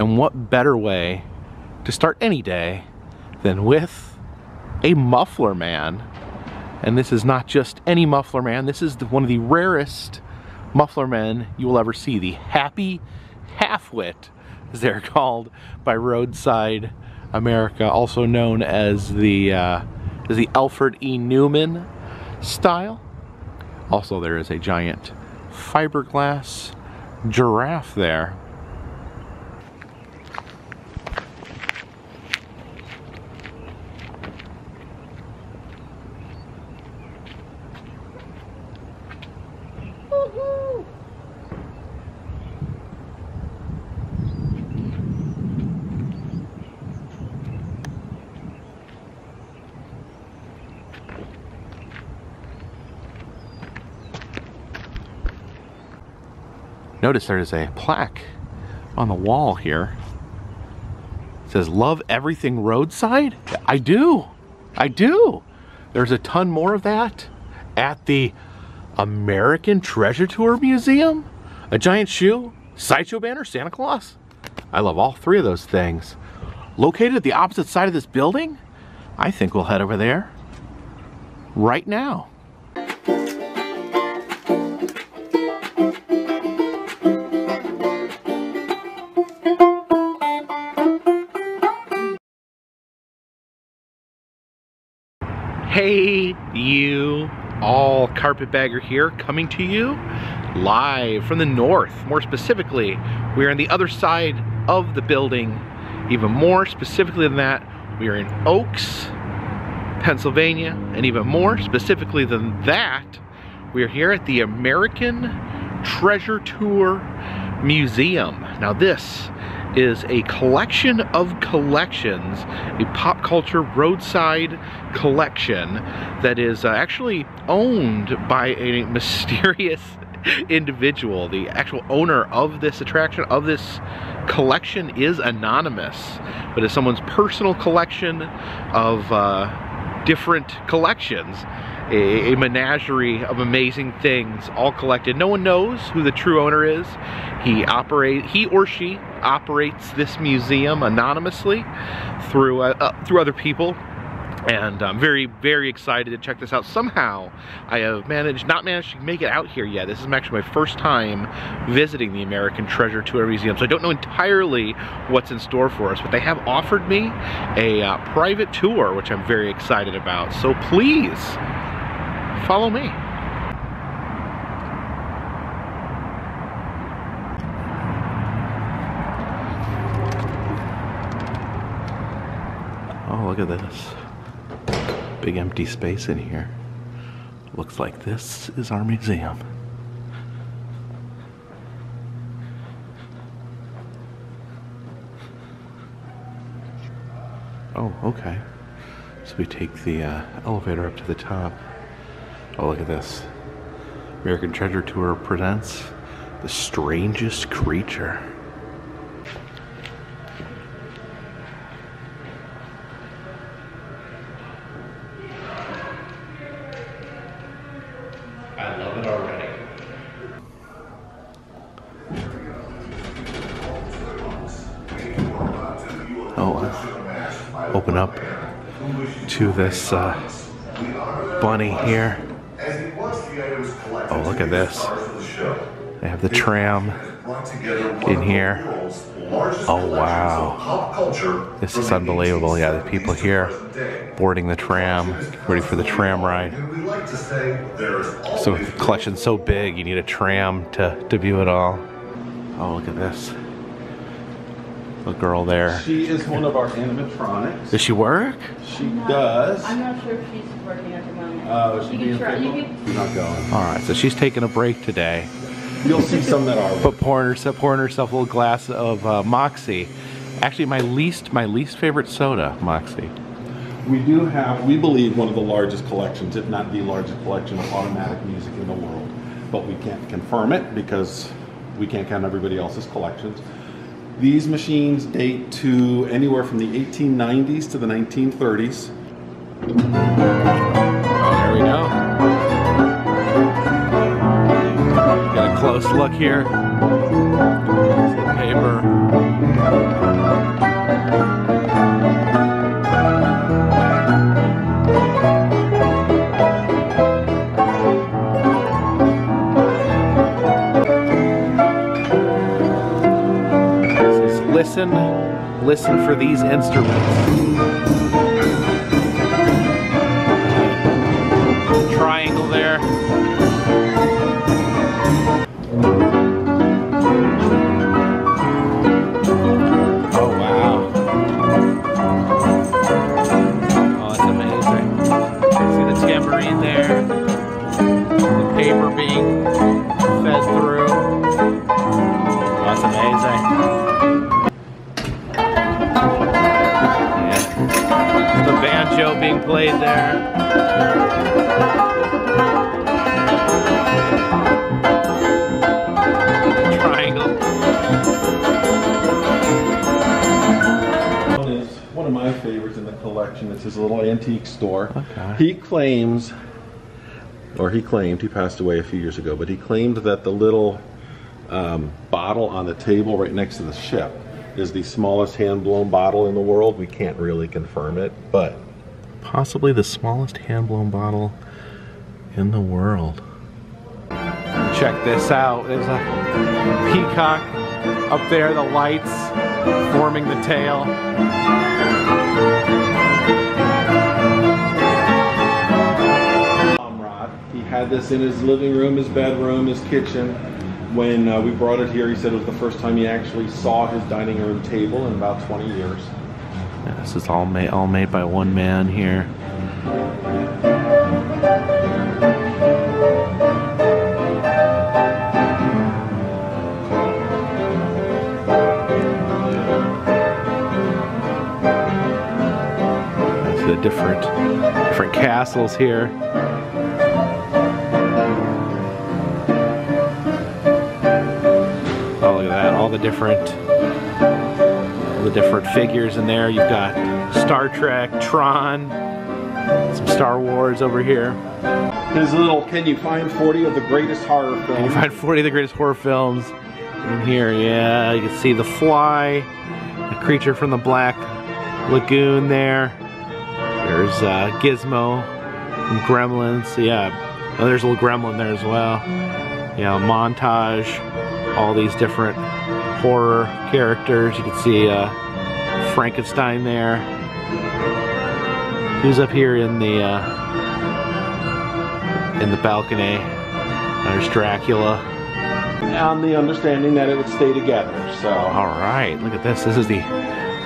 And what better way to start any day than with a muffler man. And this is not just any muffler man, this is one of the rarest muffler men you will ever see. The Happy Halfwit, as they're called by Roadside America, also known as the Alfred E. Newman style. Also, there is a giant fiberglass giraffe there. Notice there is a plaque on the wall here. It says, "Love everything roadside?" I do, I do. There's a ton more of that at the American Treasure Tour Museum. A giant shoe, sideshow banner, Santa Claus. I love all three of those things. Located at the opposite side of this building, I think we'll head over there right now. Hey you all, Carpetbagger here, coming to you live from the north. More specifically, we are on the other side of the building. Even more specifically than that, we are in Oaks, Pennsylvania. And even more specifically than that, we are here at the American Treasure Tour Museum. Now this is a collection of collections, a pop culture roadside collection that is actually owned by a mysterious individual. The actual owner of this attraction, of this collection, is anonymous, but it's someone's personal collection of different collections, a menagerie of amazing things, all collected. No one knows who the true owner is. He or she operates this museum anonymously through other people, and I'm very, very excited to check this out. Somehow, I have not managed to make it out here yet. This is actually my first time visiting the American Treasure Tour Museum, so I don't know entirely what's in store for us, but they have offered me a private tour, which I'm very excited about. So please, follow me. Oh, look at this. Big empty space in here. Looks like this is our museum. Oh, okay. So we take the elevator up to the top. Oh, look at this. American Treasure Tour presents The Strangest Creature. Open up to this bunny here. Oh, look at this. They have the tram in here. Oh, wow. This is unbelievable. Yeah, the people here boarding the tram, ready for the tram ride. So with the collection so big, you need a tram to view it all. Oh, look at this. The girl there. She is one of our animatronics. Does she work? She does. I'm not sure if she's working at the moment. Oh, she's being fickle? She's not going. All right, so she's taking a break today. You'll see some that are. But pouring herself a little glass of Moxie. Actually, my least favorite soda, Moxie. We do have, we believe, one of the largest collections, if not the largest collection of automatic music in the world. But we can't confirm it because we can't count everybody else's collections. These machines date to anywhere from the 1890s to the 1930s. Oh, there we go. Got a close look here. Some paper. listen for these instruments. Triangle there. Oh wow. Oh, that's amazing. See the tambourine there. The paper being fed through. Oh, that's amazing. Yeah. The banjo being played there. Favorites in the collection. It's his little antique store. Okay. He claims, or he claimed, he passed away a few years ago, but he claimed that the little bottle on the table right next to the ship is the smallest hand-blown bottle in the world. We can't really confirm it, but possibly the smallest hand-blown bottle in the world. Check this out. There's a peacock up there, the lights forming the tail. He had this in his living room, his bedroom, his kitchen. When we brought it here, he said it was the first time he actually saw his dining room table in about 20 years. Yeah, this is all made by one man here. The different castles here. Oh, look at that! All the different figures in there. You've got Star Trek, Tron, some Star Wars over here. His little "Can you find 40 of the greatest horror films?" Can you find 40 of the greatest horror films in here? Yeah, you can see The Fly, The Creature from the Black Lagoon there. There's Gizmo from Gremlins. Yeah, oh, there's a little gremlin there as well. Yeah, montage, all these different horror characters. You can see Frankenstein there. Who's up here in the balcony? There's Dracula. On the understanding that it would stay together. So. All right, look at this. This is the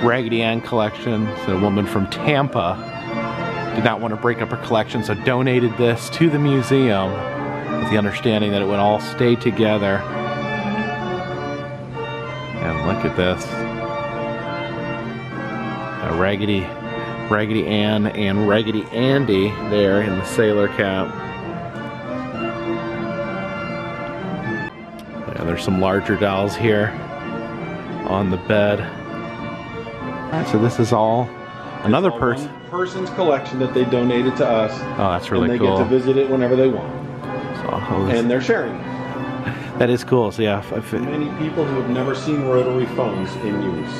Raggedy Ann collection. It's a woman from Tampa. Did not want to break up her collection, so donated this to the museum with the understanding that it would all stay together. And look at this. Raggedy Ann and Raggedy Andy there in the sailor cap. Yeah, there's some larger dolls here on the bed. Alright, so this is all another person's collection that they donated to us. Oh, that's really cool. And they get to visit it whenever they want. So, and they're sharing it. That is cool. So yeah, many people who have never seen rotary phones in use.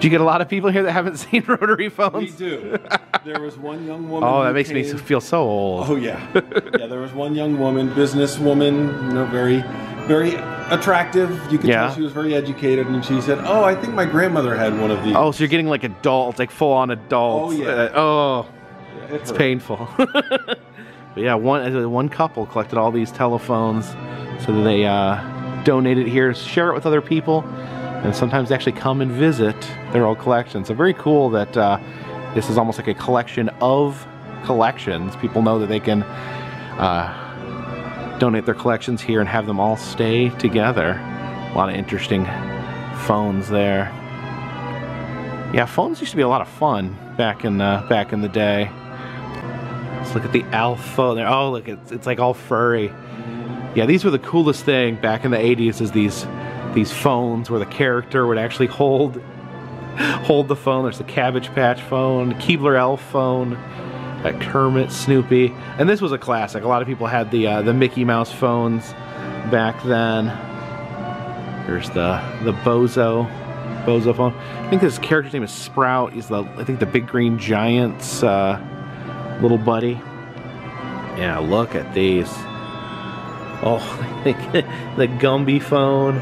Do you get a lot of people here that haven't seen rotary phones? We do. There was one young woman. Oh, that makes me feel so old. Oh yeah. Yeah, there was one young woman, businesswoman, you know, very, very attractive. You could tell she was very educated, and she said, "Oh, I think my grandmother had one of these." Oh, so you're getting like adults, like full-on adults. Oh yeah. Yeah, it's painful. But yeah, one couple collected all these telephones, so they donate it here, share it with other people, and sometimes they actually come and visit their old collection. So very cool that this is almost like a collection of collections. People know that they can donate their collections here and have them all stay together. A lot of interesting phones there. Yeah, phones used to be a lot of fun back in the day. Let's look at the Alf phone there. Oh, look, it's like all furry. Yeah, these were the coolest thing back in the 80s, is these phones where the character would actually hold the phone. There's the Cabbage Patch phone, Keebler Elf phone, that Kermit, Snoopy, and this was a classic. A lot of people had the Mickey Mouse phones back then. There's the Bozo phone. I think this character's name is Sprout. He's I think the Big Green Giant's little buddy. Yeah, look at these. Oh, the Gumby phone.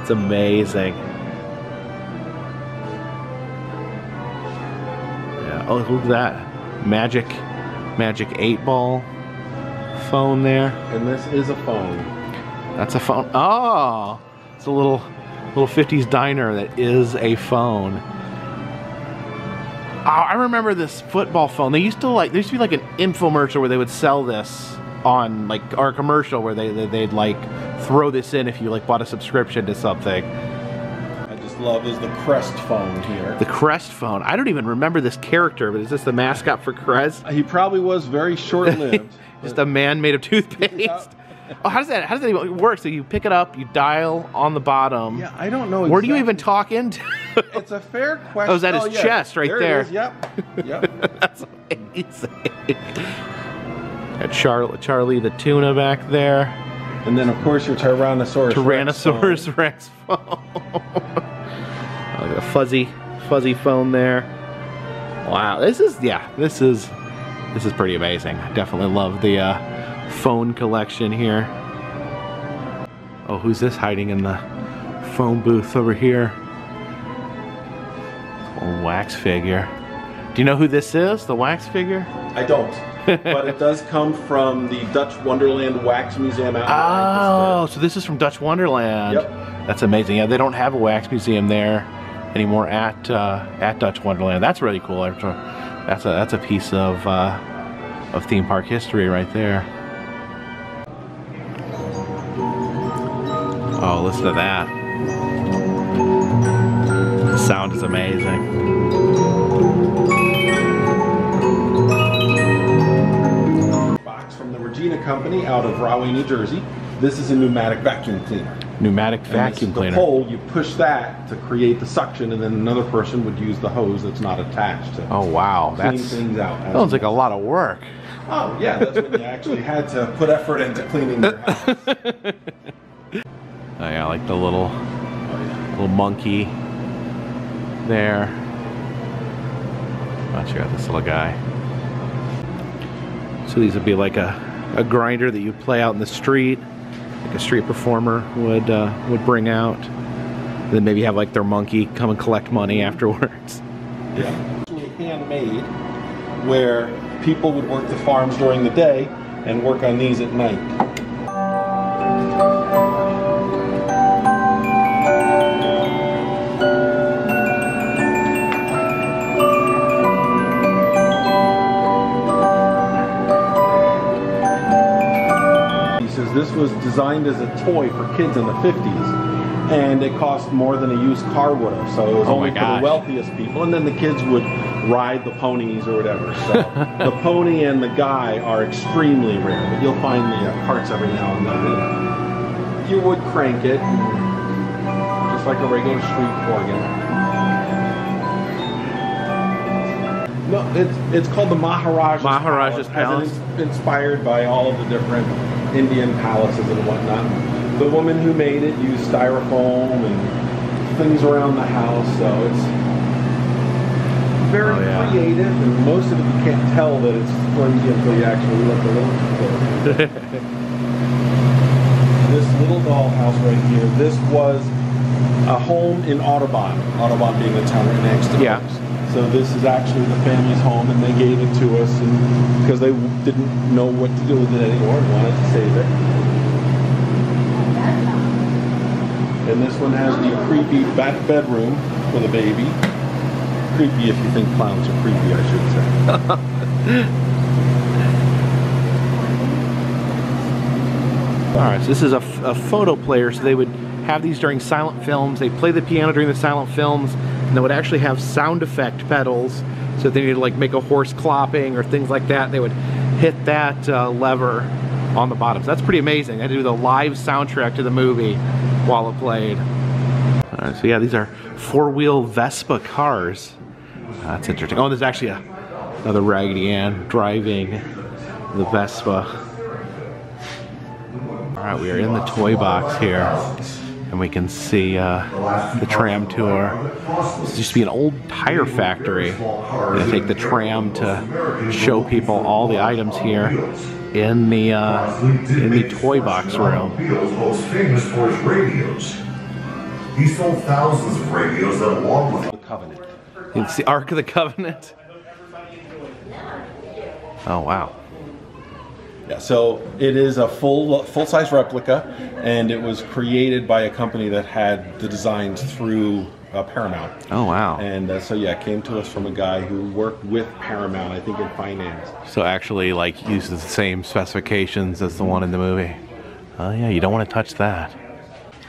It's amazing. Oh, look at that. Magic 8-ball phone there. And this is a phone. That's a phone. Oh, it's a little 50s diner that is a phone. Oh, I remember this football phone. There used to be like an infomercial where they would sell this on like, or a commercial where they'd like throw this in if you like bought a subscription to something. I just love is the Crest phone here. The Crest phone. I don't even remember this character, but is this the mascot for Crest? He probably was very short-lived. Just a man made of toothpaste. Oh, how does that even work? So you pick it up, you dial on the bottom. Yeah, I don't know exactly. Where do you even talk into? It's a fair question. Oh, is that his chest right there? It is. Yep. That's amazing. Got Charlie the tuna back there. And then, of course, your Tyrannosaurus Rex phone. Oh, a fuzzy phone there. Wow, this is pretty amazing. I definitely love the phone collection here. Oh, who's this hiding in the phone booth over here? Old wax figure. Do you know who this is, the wax figure? I don't. But it does come from the Dutch Wonderland Wax Museum out in Lancaster. So this is from Dutch Wonderland. Yep. That's amazing. Yeah, they don't have a wax museum there anymore at Dutch Wonderland. That's really cool. That's a piece of theme park history right there. Oh, listen to that. The sound is amazing. Box from the Regina Company out of Rahway, New Jersey. This is a pneumatic vacuum cleaner. The pole, you push that to create the suction, and then another person would use the hose that's not attached to. Oh wow, that's clean things out. That sounds like a lot of work. Oh yeah, that's when you actually had to put effort into cleaning your house. Oh yeah, I like the little monkey there. Not sure about this little guy. So these would be like a grinder that you play out in the street, like a street performer would bring out. And then maybe have like their monkey come and collect money afterwards. Yeah, actually handmade, where people would work the farms during the day and work on these at night. This was designed as a toy for kids in the 50s, and it cost more than a used car would have, so it was only for the wealthiest people, and then the kids would ride the ponies or whatever. So the pony and the guy are extremely rare, but you'll find the parts every now and then. You would crank it, just like a regular street organ. No, it's called the Maharaja's Palace. It's inspired by all of the different Indian palaces and whatnot. The woman who made it used styrofoam and things around the house, so it's very creative, and most of it you can't tell that it's flimsy until you actually look a little closer. This little dollhouse right here, this was a home in Audubon being the town right next to us. So this is actually the family's home, and they gave it to us because they didn't know what to do with it anymore and wanted to save it. And this one has the creepy back bedroom for the baby. Creepy if you think clowns are creepy, I should say. Alright, so this is a photo player, so they would have these during silent films. They play the piano during the silent films. And they would actually have sound effect pedals, so if they needed to like make a horse clopping or things like that, they would hit that lever on the bottom. So that's pretty amazing. They had to do the live soundtrack to the movie while it played. All right, so yeah, these are four-wheel Vespa cars. That's interesting. Oh, there's actually another Raggedy Ann driving the Vespa. All right, we are in the toy box here. And we can see the tram tour. This used to be an old tire factory. We're gonna take the tram to show people all the items here in the toy box room. He sold thousands of radios that along with the Covenant. It's the Ark of the Covenant. Oh wow. Yeah, so it is a full-size replica, and it was created by a company that had the designs through Paramount. Oh wow. And so yeah, it came to us from a guy who worked with Paramount, I think in finance. So actually like uses the same specifications as the one in the movie. Oh yeah, you don't want to touch that.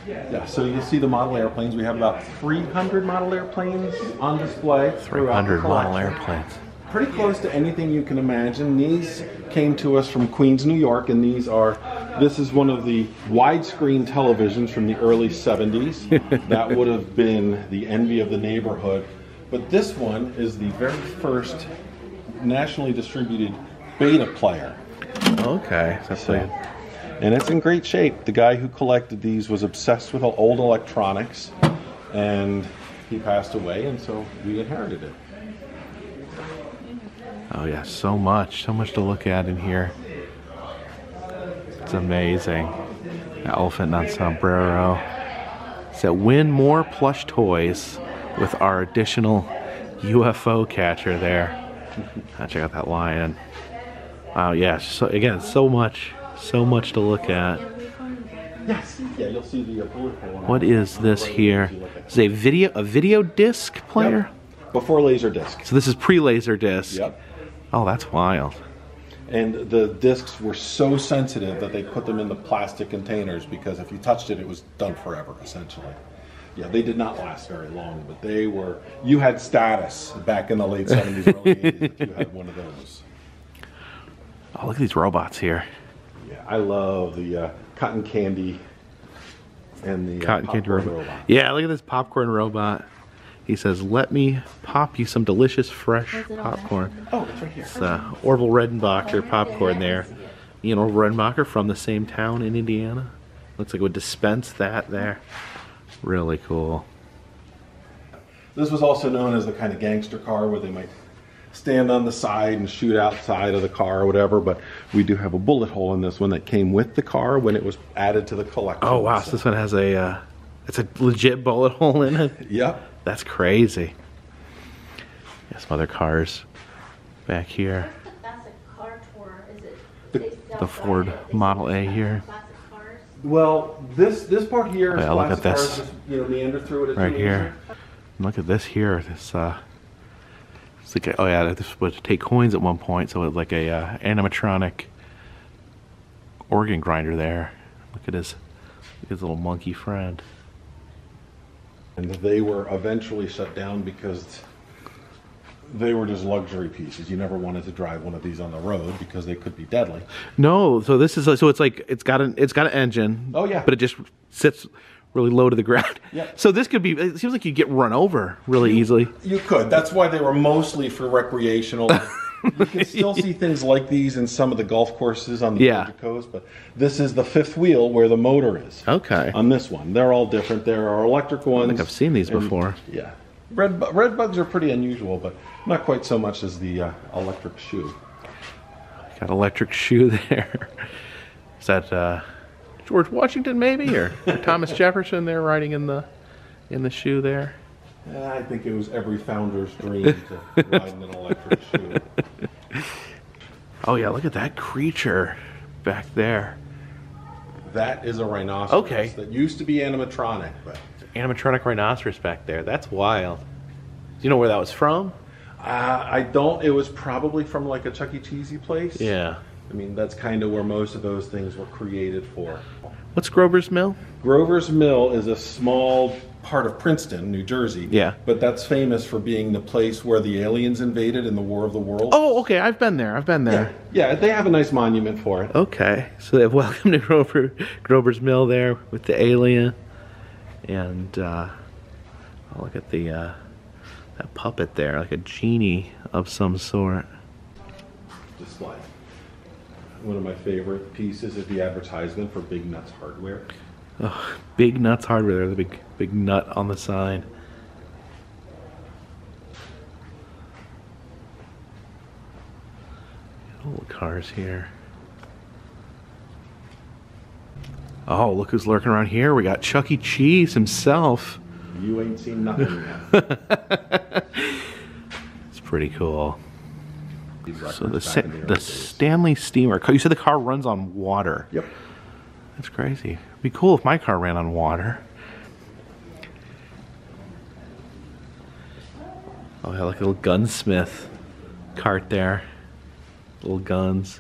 Yeah, so you see the model airplanes. We have about 300 model airplanes on display. 300 model airplanes. Pretty close to anything you can imagine. These came to us from Queens, New York, and these are, this is one of the widescreen televisions from the early 70s. That would have been the envy of the neighborhood. But this one is the very first nationally distributed beta player. Okay, that's so, and it's in great shape. The guy who collected these was obsessed with old electronics, and he passed away, and so we inherited it. Oh yeah, so much to look at in here. It's amazing. That elephant on sombrero. So win more plush toys with our additional UFO catcher there. Check out that lion. Wow, yeah, so again, so much to look at. Yes. Yeah, you'll see the what is this here? Is it a video disc player? Yep. Before Laserdisc. So this is pre-Laserdisc. Yep. Oh, that's wild. And the discs were so sensitive that they put them in the plastic containers because if you touched it, it was done forever, essentially. Yeah, they did not last very long, but they were... You had status back in the late 70s, early 80s if you had one of those. Oh, look at these robots here. Yeah, I love the cotton candy and the popcorn robot. Yeah, look at this popcorn robot. He says, let me pop you some delicious fresh popcorn. Oh, it's right here. It's Orville Redenbacher popcorn there. Ian Orville Redenbacher from the same town in Indiana. Looks like it would dispense that there. Really cool. This was also known as the kind of gangster car where they might stand on the side and shoot outside of the car or whatever, but we do have a bullet hole in this one that came with the car when it was added to the collection. Oh wow, so this one has a, it's a legit bullet hole in it? Yep. That's crazy. Yeah, some other cars back here. That's a car tour. Is it the Ford Model A here? Well, this part here is classic cars. Just, you know, meander through it right here. And look at this here. This it's like a, oh yeah, this would take coins at one point, so it's like a animatronic organ grinder there. Look at his little monkey friend. And they were eventually shut down because they were just luxury pieces. You never wanted to drive one of these on the road because they could be deadly. No, so this is, so it's like, it's got an engine. Oh yeah. But it just sits really low to the ground. Yep. So this could be, it seems like you'd get run over really easily. You could. That's why they were mostly for recreational. You can still see things like these in some of the golf courses on the Georgia coast, but this is the fifth wheel where the motor is. Okay. On this one. They're all different. There are electric ones. I think I've seen these before. Yeah. Red bugs are pretty unusual, but not quite so much as the electric shoe. Got electric shoe there. Is that George Washington maybe, or Thomas Jefferson there riding in the shoe there? I think it was every founder's dream to ride in an electric shoe. Oh yeah, look at that creature back there. That is a rhinoceros. Okay. That used to be animatronic, but animatronic rhinoceros back there. That's wild. Do you know where that was from? I don't. It was probably from like a Chuck E. Cheese place. Yeah. I mean, that's kind of where most of those things were created for. What's Grover's Mill? Grover's Mill is a small part of Princeton, New Jersey. Yeah. But that's famous for being the place where the aliens invaded in the War of the Worlds. Oh, okay. I've been there. I've been there. Yeah, yeah, they have a nice monument for it. Okay. So they've welcomed to Grover's Mill there with the alien. And I'll look at the that puppet there, like a genie of some sort. Display. One of my favorite pieces is the advertisement for Big Nuts Hardware. Oh, Big Nuts Hardware. There's a big nut on the sign. Little cars here. Oh, look who's lurking around here. We got Chuck E. Cheese himself. You ain't seen nothing yet. It's pretty cool. So the Stanley Steamer, you said the car runs on water. Yep. That's crazy. It'd be cool if my car ran on water. Oh yeah, like a little gunsmith cart there. Little guns.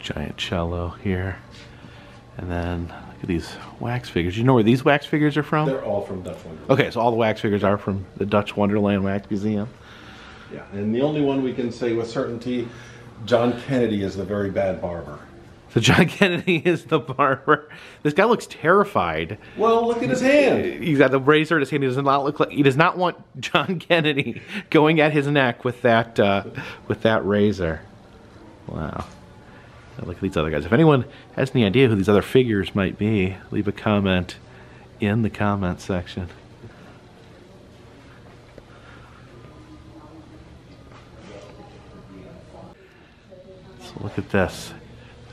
Giant cello here. And then look at these wax figures. You know where these wax figures are from? They're all from Dutch Wonderland. Okay, so all the wax figures are from the Dutch Wonderland Wax Museum. Yeah, and the only one we can say with certainty, John Kennedy is the very bad barber. So John Kennedy is the barber. This guy looks terrified. Well, look at his hand. He's got the razor in his hand. He does not look like, he does not want John Kennedy going at his neck with that razor. Wow. I like these other guys. If anyone has any idea who these other figures might be, leave a comment in the comment section. So look at this.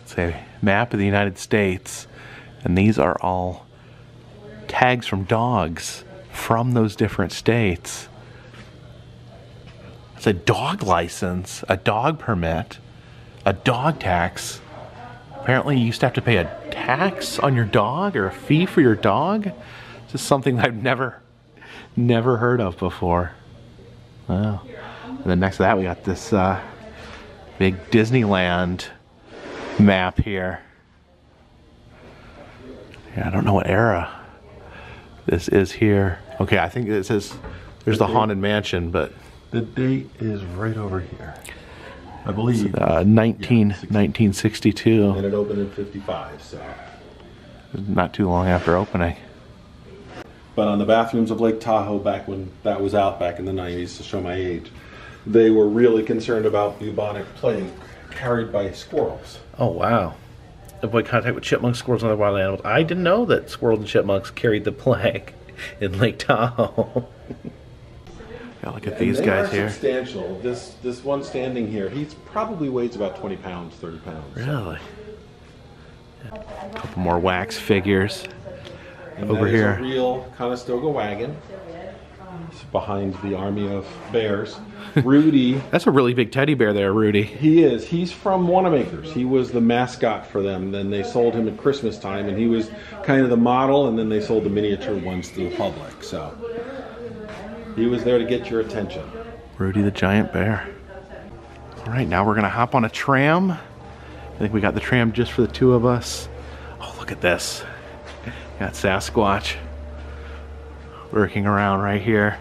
It's a map of the United States, and these are all tags from dogs from those different states. It's a dog license, a dog permit. A dog tax. Apparently you used to have to pay a tax on your dog or a fee for your dog. It's just something that I've never heard of before. Wow. And then next to that we got this big Disneyland map here. Yeah, I don't know what era this is here. Okay, I think it says there's the Haunted Mansion, but the date is right over here. I believe 1962. And it opened in 55, so. Not too long after opening. But on the bathrooms of Lake Tahoe, back when that was out back in the 90s, to show my age, they were really concerned about bubonic plague carried by squirrels. Oh, wow. Avoid contact with chipmunks, squirrels, and other wild animals. I didn't know that squirrels and chipmunks carried the plague in Lake Tahoe. Yeah, look at these guys here. Substantial. This one standing here, he's probably weighs about 20 pounds, 30 pounds. Really? Yeah. A couple more wax figures and over here. A real Conestoga wagon. It's behind the army of bears. Rudy. That's a really big teddy bear there, Rudy. He is. He's from Wanamaker's. He was the mascot for them. Then they sold him at Christmas time, and he was kind of the model, and then they sold the miniature ones to the public. So. He was there to get your attention. Rudy the giant bear. All right, now we're gonna hop on a tram. I think we got the tram just for the two of us. Oh, look at this. Got Sasquatch lurking around right here.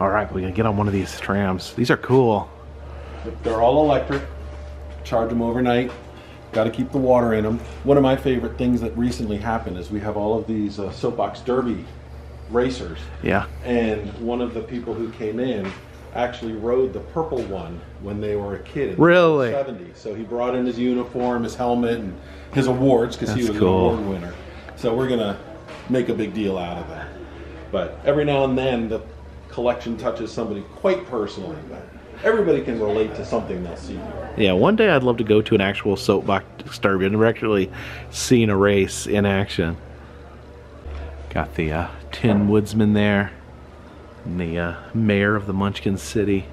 All right, we're gonna get on one of these trams. These are cool. They're all electric. Charge them overnight. Got to keep the water in them. One of my favorite things that recently happened is we have all of these soapbox derby racers. Yeah. And one of the people who came in actually rode the purple one when they were a kid in really? the 70s. So he brought in his uniform, his helmet, and his awards because he was cool. An award winner. So we're going to make a big deal out of that. But every now and then the collection touches somebody quite personally. But everybody can relate to something they'll see. Yeah, one day I'd love to go to an actual soapbox derby. I've never actually seen a race in action. Got the Tin Woodsman there, and the mayor of the Munchkin City.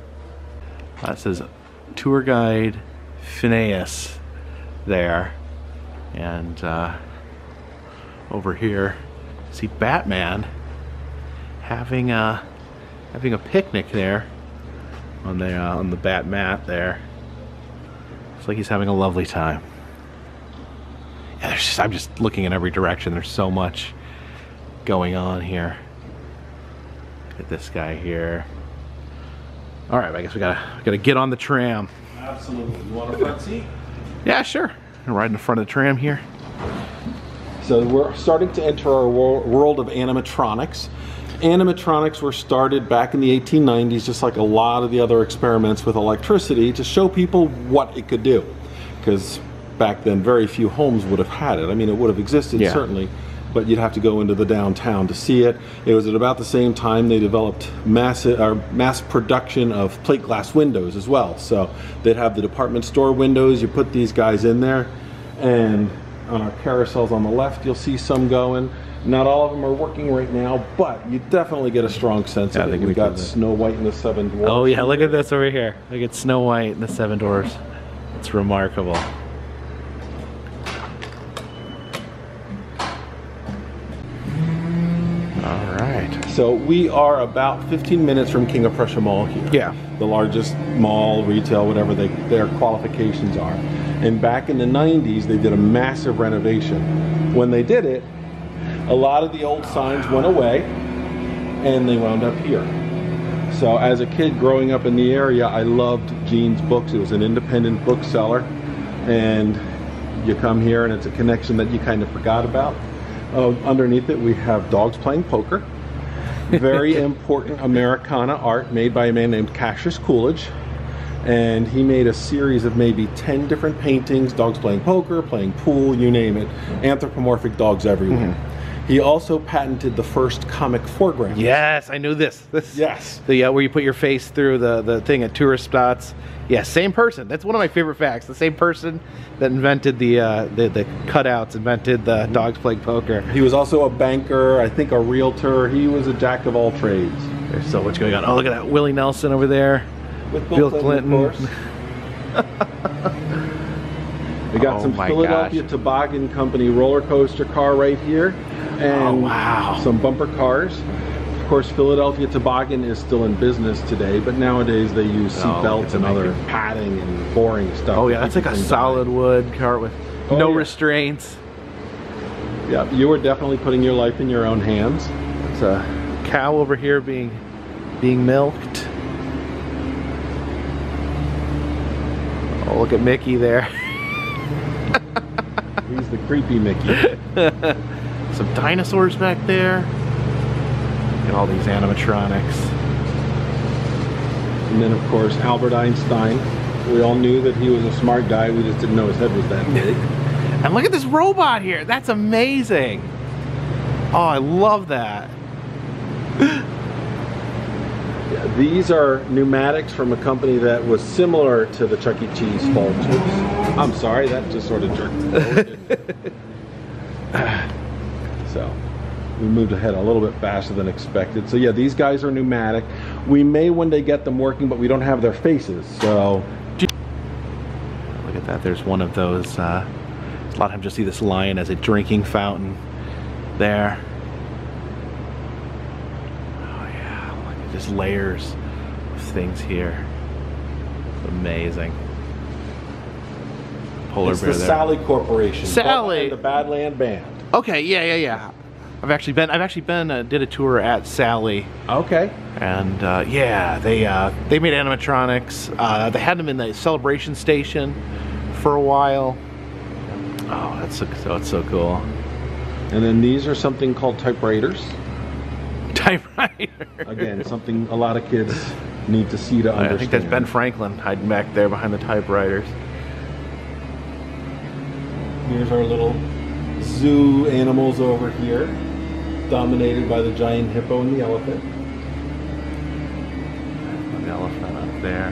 That says tour guide Phineas there, and over here, see Batman having a picnic there on the bat mat there. It's like he's having a lovely time. Yeah, I'm just looking in every direction. There's so much going on here. Look at this guy here. All right, I guess we gotta get on the tram. Absolutely. You want a front seat? Yeah, sure. I'm right in the front of the tram here. So we're starting to enter our world of animatronics. Animatronics were started back in the 1890s, just like a lot of the other experiments with electricity, to show people what it could do. Because back then, very few homes would have had it. I mean, it would have existed, yeah, certainly, but you'd have to go into the downtown to see it. It was at about the same time they developed mass production of plate glass windows as well. So they'd have the department store windows, you put these guys in there, and on our carousels on the left, you'll see some going. Not all of them are working right now, but you definitely get a strong sense of it. We got Snow White and the Seven Dwarfs. Oh yeah, look at this over here. Look at Snow White and the Seven Dwarfs. It's remarkable. So we are about 15 minutes from King of Prussia Mall here. Yeah. The largest mall, retail, whatever their qualifications are. And back in the 90s, they did a massive renovation. When they did it, a lot of the old signs went away and they wound up here. So as a kid growing up in the area, I loved Gene's Books. It was an independent bookseller. And you come here and it's a connection that you kind of forgot about. Underneath it, we have dogs playing poker. Very important Americana art made by a man named Cassius Coolidge, and he made a series of maybe 10 different paintings, dogs playing poker, playing pool, you name it, anthropomorphic dogs everywhere. Mm-hmm. He also patented the first comic foreground. Yes, I knew this. Yes. The where you put your face through the thing at tourist spots. Yeah, same person. That's one of my favorite facts. The same person that invented the cutouts, invented the dogs playing poker. He was also a banker, I think a realtor. He was a jack of all trades. There's so much going on. Oh, look at that. Willie Nelson over there. With Bill Clinton. We got some Philadelphia Toboggan Company roller coaster car right here. And some bumper cars. Of course, Philadelphia Toboggan is still in business today, but nowadays they use seatbelts and other padding and boring stuff. Oh yeah, that's like a solid wood cart with no restraints. Yeah, you are definitely putting your life in your own hands. It's a cow over here being milked. Oh, look at Mickey there. He's the creepy Mickey. Some dinosaurs back there. Look at all these animatronics. And then, of course, Albert Einstein. We all knew that he was a smart guy. We just didn't know his head was that big. And look at this robot here. That's amazing. Oh, I love that. Yeah, these are pneumatics from a company that was similar to the Chuck E. Cheese fall tubes. I'm sorry, that just sort of jerked me forward, didn't it? So. We moved ahead a little bit faster than expected. So yeah, these guys are pneumatic. We may one day get them working, but we don't have their faces, so. Look at that, there's one of those, a lot of times you'll see this lion as a drinking fountain there. Oh yeah, look at just layers of things here. It's amazing. Polar bear there. It's the Sally Corporation. Sally! The Badland Band. Okay, yeah. I've actually been did a tour at Sally. Okay. And yeah, they made animatronics. They had them in the Celebration Station for a while. Oh, that's so cool. And then these are something called typewriters. Typewriter. Again, something a lot of kids need to see to understand. I think that's Ben Franklin hiding back there behind the typewriters. Here's our little zoo animals over here, dominated by the giant hippo and the elephant. An elephant up there.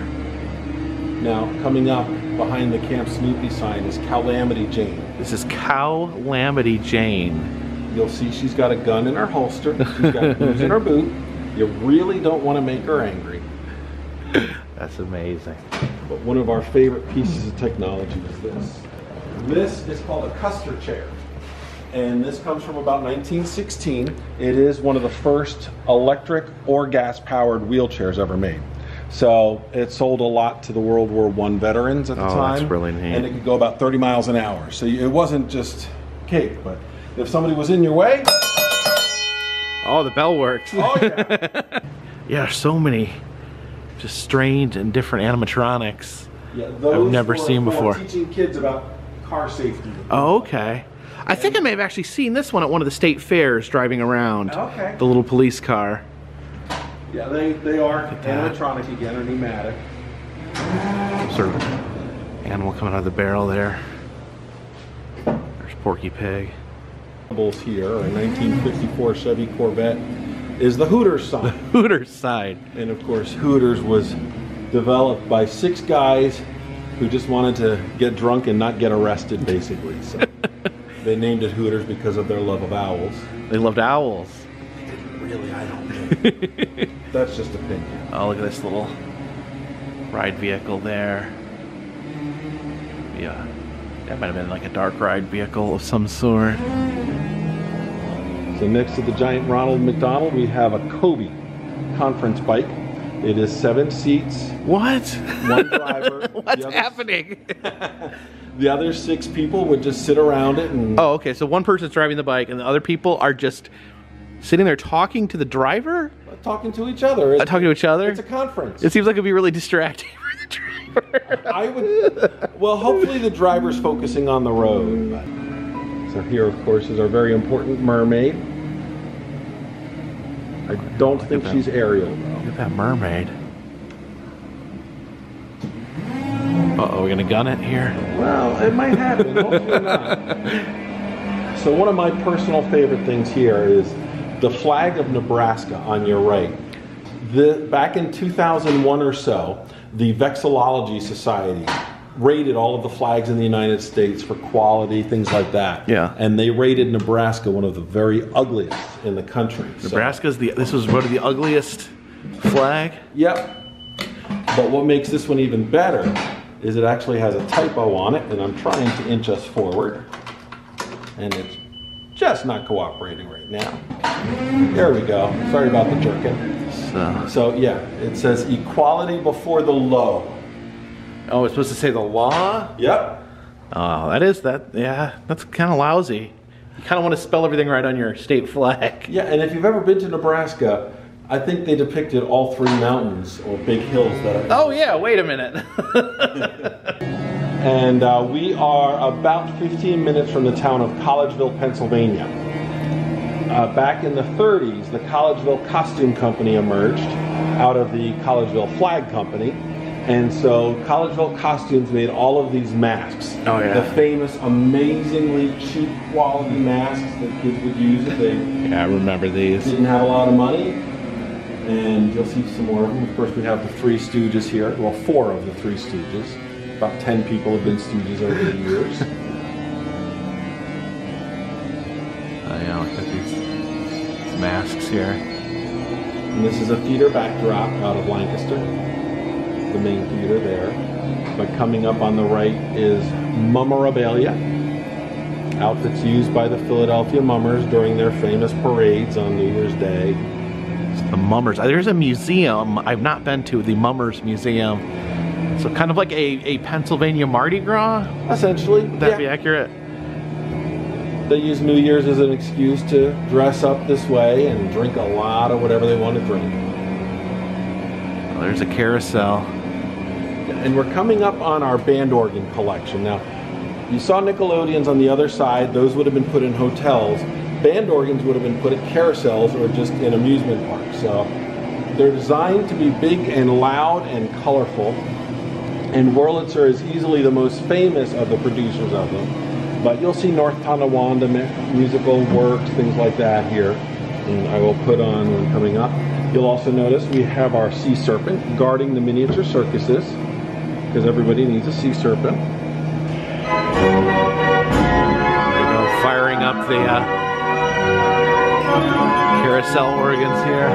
Now, coming up behind the Camp Snoopy sign is Calamity Jane. This is Calamity Jane. You'll see she's got a gun in her holster, she's got booze in her boot. You really don't want to make her angry. That's amazing. But one of our favorite pieces of technology is this. This is called a Custer chair. And this comes from about 1916. It is one of the first electric or gas-powered wheelchairs ever made. So it sold a lot to the World War I veterans at the time. That's really neat. And it could go about 30 miles an hour. So it wasn't just cake, but if somebody was in your way. Oh, the bell works. Oh, yeah. Yeah, so many just strange and different animatronics I've never seen before. Teaching kids about car safety. Oh, okay. I think I may have actually seen this one at one of the state fairs driving around. Okay. The little police car. Yeah, they are animatronic again, or pneumatic. Some sort of animal coming out of the barrel there. There's Porky Pig. Here, a 1954 Chevy Corvette, is the Hooters sign. The Hooters sign. And of course, Hooters was developed by 6 guys who just wanted to get drunk and not get arrested, basically. So. They named it Hooters because of their love of owls. They loved owls. They didn't really, I don't know. That's just opinion. Oh, look at this little ride vehicle there. Yeah, that might have been like a dark ride vehicle of some sort. So next to the giant Ronald McDonald, we have a Kobe conference bike. It is 7 seats. What? One driver. What's happening? The other 6 people would just sit around it and... Oh, okay, so one person's driving the bike and the other people are just sitting there talking to the driver? Talking to each other. Talking to each other? It's a conference. It seems like it'd be really distracting for the driver. I would... Well, hopefully the driver's focusing on the road. So here, of course, is our very important mermaid. I don't think she's Ariel, though. Look at that mermaid. Uh-oh, we're gonna gun it here. Well, it might happen, hopefully not. So one of my personal favorite things here is the flag of Nebraska on your right. Back in 2001 or so, the Vexillology Society rated all of the flags in the United States for quality, things like that. Yeah. And they rated Nebraska one of the very ugliest in the country. Nebraska's this was one of the ugliest flag? Yep. But what makes this one even better is it actually has a typo on it, and I'm trying to inch us forward. And it's just not cooperating right now. There we go. Sorry about the jerking. So yeah, it says equality before the law. Oh, it's supposed to say the law? Yep. Oh, that is that. Yeah, that's kind of lousy. You kind of want to spell everything right on your state flag. Yeah, and if you've ever been to Nebraska, I think they depicted all 3 mountains or big hills that are... Oh yeah, wait a minute. And we are about 15 minutes from the town of Collegeville, Pennsylvania. Back in the 30s, the Collegeville Costume Company emerged out of the Collegeville Flag Company. And so Collegeville Costumes made all of these masks. Oh, yeah. The famous, amazingly cheap quality masks that kids would use if they yeah, I remember these. Didn't have a lot of money. And you'll see some more of them. Of course, we have the Three Stooges here. Well, 4 of the Three Stooges. About 10 people have been Stooges over the years. Yeah, look at these masks here. And this is a theater backdrop out of Lancaster. The main theater there, but coming up on the right is Mummerabilia, outfits used by the Philadelphia Mummers during their famous parades on New Year's Day. It's the Mummers. There's a museum I've not been to, the Mummers Museum. So kind of like a Pennsylvania Mardi Gras? Essentially. Would that be accurate? They use New Year's as an excuse to dress up this way and drink a lot of whatever they want to drink. Well, there's a carousel. And we're coming up on our band organ collection. Now, you saw Nickelodeons on the other side. Those would have been put in hotels. Band organs would have been put at carousels or just in amusement parks. So they're designed to be big and loud and colorful. And Wurlitzer is easily the most famous of the producers of them. But you'll see North Tonawanda musical works, things like that here. And I will put on one coming up. You'll also notice we have our sea serpent guarding the miniature circuses, because everybody needs a sea serpent. There we go, firing up the carousel organs here.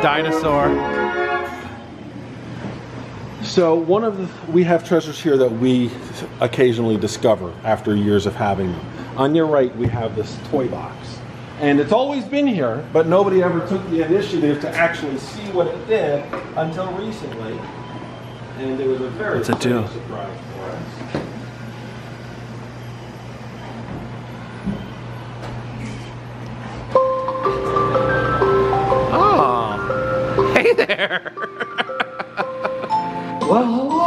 Dinosaur. So one of the, we have treasures here that we occasionally discover after years of having them. On your right, we have this toy box. And it's always been here, but nobody ever took the initiative to actually see what it did until recently. And it was a very surprise for us. There. Well, hello.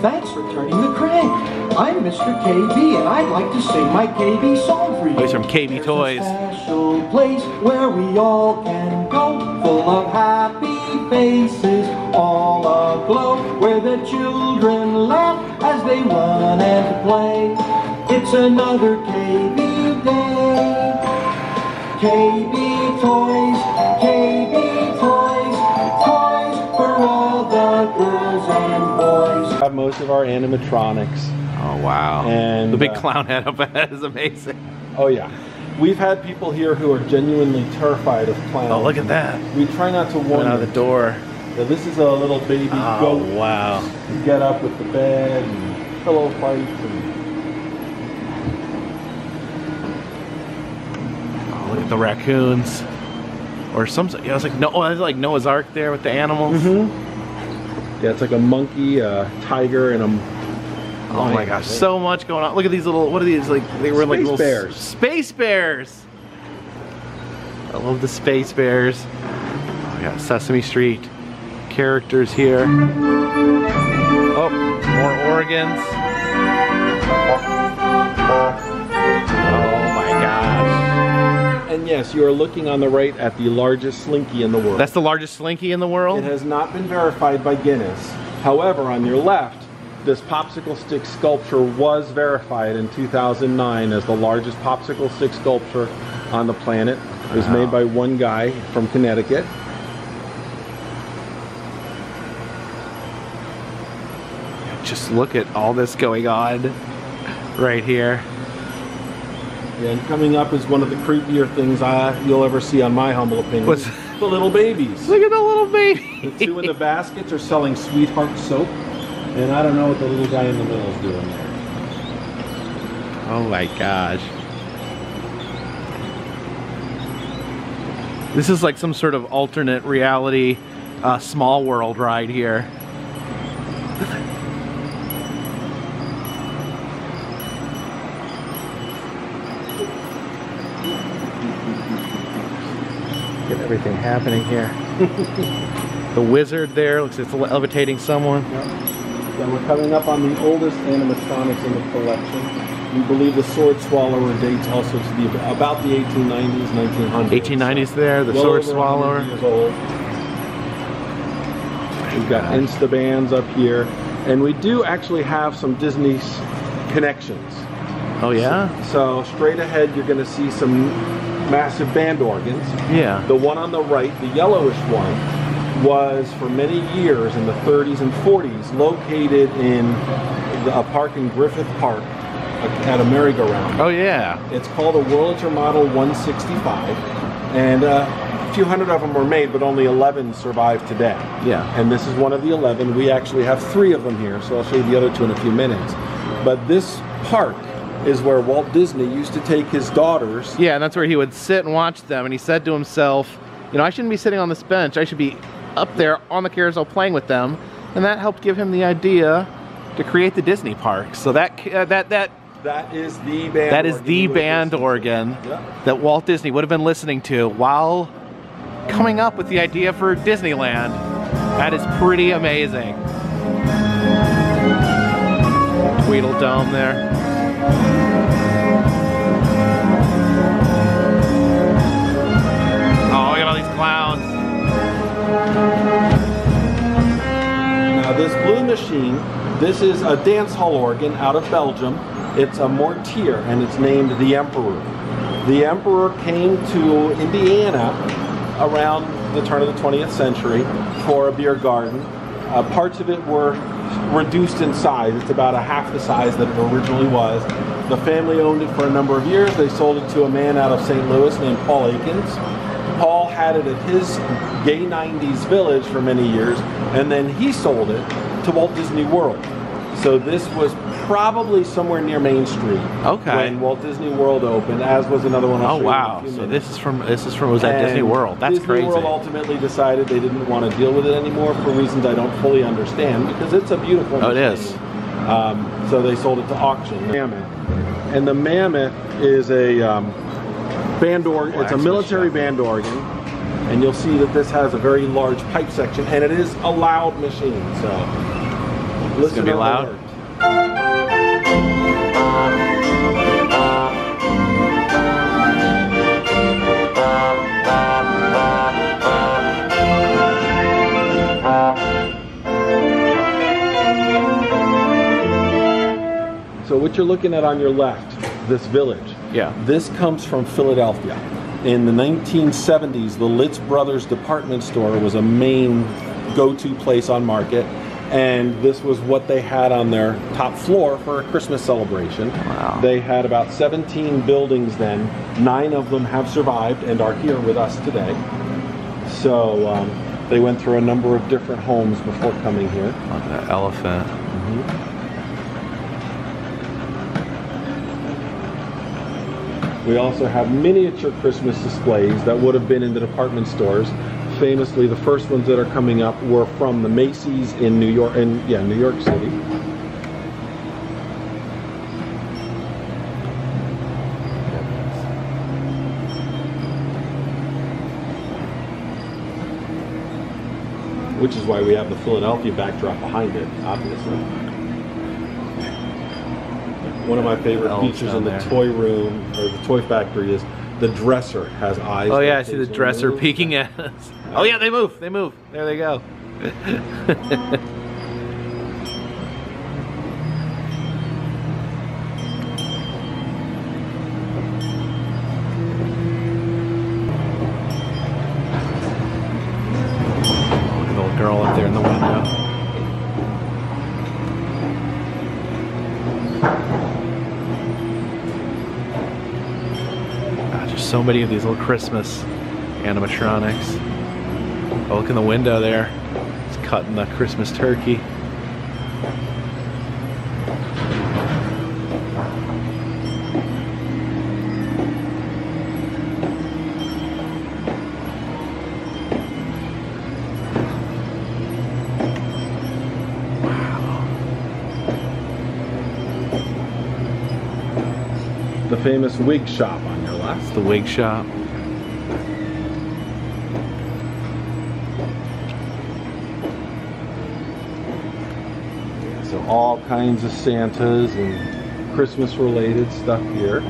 Thanks for turning the crank. I'm Mr. KB, and I'd like to sing my KB song for you. He's from KB Toys. special place where we all can go, full of happy faces all aglow, where the children laugh as they run and play. It's another KB day. KB Toys, KB Toys, toys for all the girls and boys. We have most of our animatronics. Oh wow. And the big clown head up ahead is amazing. Oh yeah. We've had people here who are genuinely terrified of clowns. Oh, look at that. We try not to warn them. Out of the door. Yeah, this is a little baby goat. Oh, wow. You get up with the bed and pillow fights. And... oh, look at the raccoons. Or some... yeah, it's like, no, oh, it's like Noah's Ark there with the animals. Mm-hmm. Yeah, it's like a monkey, a tiger, and a... oh my gosh, so much going on. Look at these little, what are these, like, they were like little bears. Space bears! I love the space bears. Oh yeah, Sesame Street characters here. Oh, more organs. Oh my gosh. And yes, you are looking on the right at the largest slinky in the world. That's the largest slinky in the world? It has not been verified by Guinness. However, on your left, this popsicle stick sculpture was verified in 2009 as the largest popsicle stick sculpture on the planet. It was made by one guy from Connecticut. Just look at all this going on right here. Yeah, and coming up is one of the creepier things you'll ever see, on my humble opinion. What's the little babies. Look at the little babies. The two in the baskets are selling sweetheart soap. And I don't know what the little guy in the middle is doing there. Oh my gosh. This is like some sort of alternate reality small world ride here. Get everything happening here. The wizard there looks like it's levitating someone. Yep. And we're coming up on the oldest animatronics in the collection. We believe the sword swallower dates also to the about the 1890s, 1900s. 1890s so there, the sword swallower. Years old. We've got Instabands up here. And we do actually have some Disney connections. Oh yeah? So straight ahead you're going to see some massive band organs. Yeah. The one on the right, the yellowish one, was for many years in the 30s and 40s located in a park in Griffith Park at a merry-go-round. Oh yeah. It's called a Wurlitzer Model 165, and a few hundred of them were made, but only 11 survive today. Yeah. And this is one of the 11. We actually have 3 of them here, so I'll show you the other 2 in a few minutes. But this park is where Walt Disney used to take his daughters. Yeah, and that's where he would sit and watch them, and he said to himself, you know, I shouldn't be sitting on this bench, I should be up there on the carousel playing with them, and that helped give him the idea to create the Disney park. So that is the band. That is the band organ that Walt Disney would have been listening to while coming up with the idea for Disneyland. That is pretty amazing. Tweedledum there. This blue machine, this is a dance hall organ out of Belgium. It's a mortier, and it's named the Emperor. The Emperor came to Indiana around the turn of the 20th century for a beer garden. Parts of it were reduced in size. It's about a half the size that it originally was. The family owned it for a number of years. They sold it to a man out of St. Louis named Paul Akins. Paul had it at his gay 90s village for many years, and then he sold it to Walt Disney World. So this was probably somewhere near Main Street when Walt Disney World opened, as was another one. Oh wow! So this is from was at Disney World. That's crazy. Disney World ultimately decided they didn't want to deal with it anymore for reasons I don't fully understand, because it's a beautiful machine. Oh, it is. So they sold it to auction. Mammoth, and the Mammoth is a band organ. It's a military band organ, and you'll see that this has a very large pipe section, and it is a loud machine. So listen, it's gonna be loud. you're looking at on your left, this village. Yeah. This comes from Philadelphia. In the 1970s, the Litz Brothers department store was a main go-to place on Market, and this was what they had on their top floor for a Christmas celebration. Wow. They had about 17 buildings then. 9 of them have survived and are here with us today. So they went through a number of different homes before coming here. Look at that elephant. Mm-hmm. We also have miniature Christmas displays that would have been in the department stores. Famously, the first ones that are coming up were from the Macy's in New York, New York City. Which is why we have the Philadelphia backdrop behind it, obviously. One of my favorite features in the toy room, or the toy factory, is the dresser has eyes. Oh yeah, I see the dresser peeking at us. Oh yeah, they move, they move. There they go. So many of these little Christmas animatronics. Oh, look in the window there. It's cutting the Christmas turkey. Wow. The famous wig shop. That's the wig shop. So all kinds of Santas and Christmas related stuff here.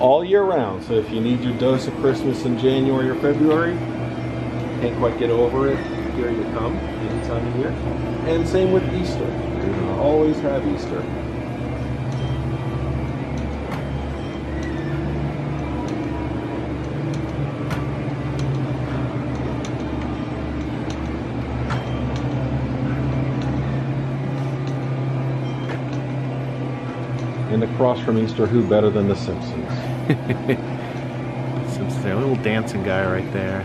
All year round, so if you need your dose of Christmas in January or February, can't quite get over it, here you come, any time of year. And same with Easter. You always have Easter. And across from Easter, who better than the Simpsons? Simpsons, there, little dancing guy right there.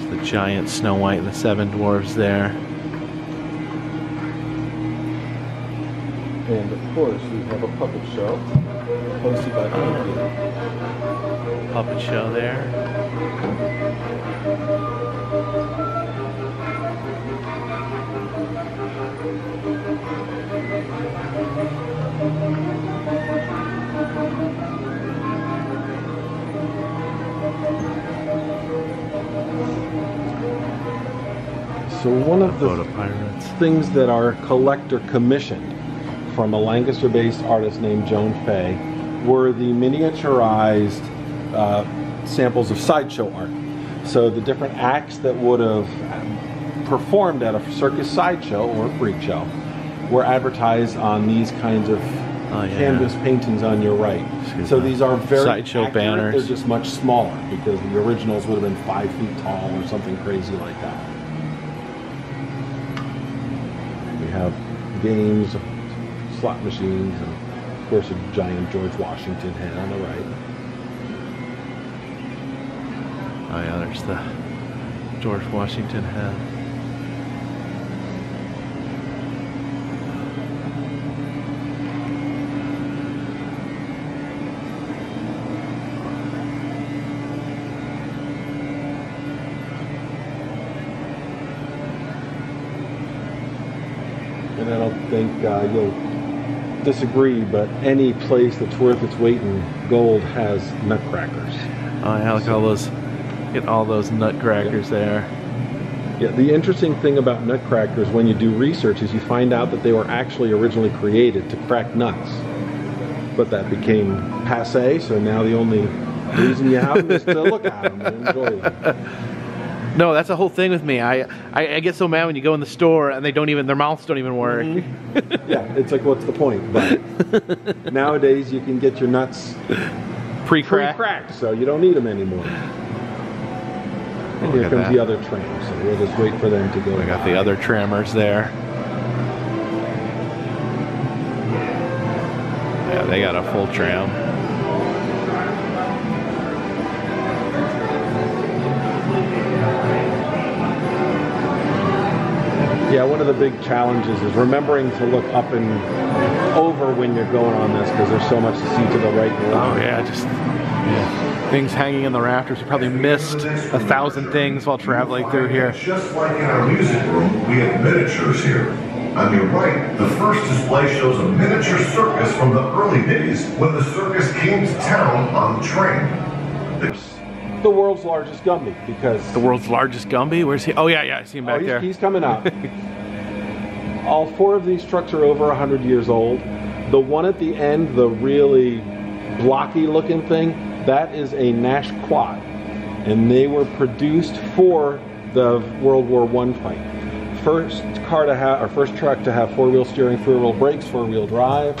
There's the giant Snow White and the Seven Dwarfs there. And of course, we have a puppet show hosted by Gumby. Puppet show there. So one of the things that our collector commissioned from a Lancaster-based artist named Joan Fay were the miniaturized samples of sideshow art. So the different acts that would have performed at a circus sideshow or a freak show were advertised on these kinds of canvas paintings on your right. So these are very sideshow accurate banners. They're just much smaller because the originals would have been 5 feet tall or something crazy like that. We have games, slot machines, and of course a giant George Washington head on the right. Oh yeah, there's the George Washington head. And I don't think you'll disagree, but any place that's worth its weight in gold has nutcrackers. Oh yeah, look at all those nutcrackers there. Yeah, the interesting thing about nutcrackers when you do research is you find out that they were actually originally created to crack nuts. But that became passé, so now the only reason you have them is to look at them and enjoy them. No, that's the whole thing with me. I get so mad when you go in the store and they don't even, their mouths don't even work. Mm-hmm. Yeah, it's like, what's the point? But nowadays you can get your nuts pre-cracked, so you don't need them anymore. And here comes the other tram, so we'll just wait for them to go. We got the other trammers there. Yeah, they got a full tram. Yeah, one of the big challenges is remembering to look up and over when you're going on this, because there's so much to see to the right and left. Oh yeah, just things hanging in the rafters. You probably missed 1,000 things while traveling through here. Just like in our music room, we have miniatures here. On your right, the first display shows a miniature circus from the early days when the circus came to town on the train. The world's largest Gumby, because... The world's largest Gumby? Where's he? Oh, yeah, yeah, I see him back there. He's coming up. All four of these trucks are over 100 years old. The one at the end, the really blocky-looking thing, that is a Nash Quad. And they were produced for the World War I fight. First car to have, or first truck to have four-wheel steering, four-wheel brakes, four-wheel drive.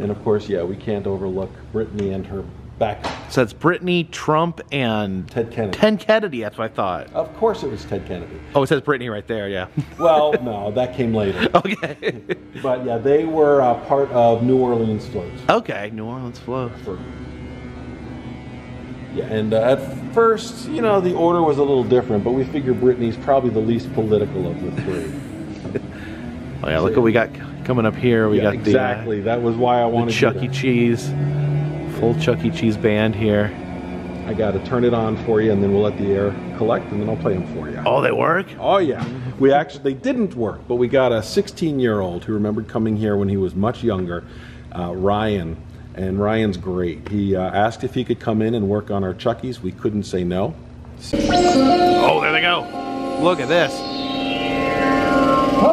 And, of course, yeah, we can't overlook Britney and her... Back. So that's Britney, Trump, and... Ted Kennedy. Ted Kennedy, that's what I thought. Of course it was Ted Kennedy. Oh, it says Britney right there, yeah. Well, no, that came later. Okay. But yeah, they were part of New Orleans floats. Okay, New Orleans floats. Yeah, and at first, you know, the order was a little different, but we figure Britney's probably the least political of the three. Oh yeah, so, look what we got coming up here. We got exactly, that was why I wanted to Chuck E. Cheese. Full Chuck E. Cheese band here. I gotta turn it on for you, and then we'll let the air collect, and then I'll play them for you. Oh, they work? Oh yeah. We actually, they didn't work, but we got a 16-year-old who remembered coming here when he was much younger, Ryan, and Ryan's great. He asked if he could come in and work on our Chuckies. We couldn't say no. Oh, there they go. Look at this.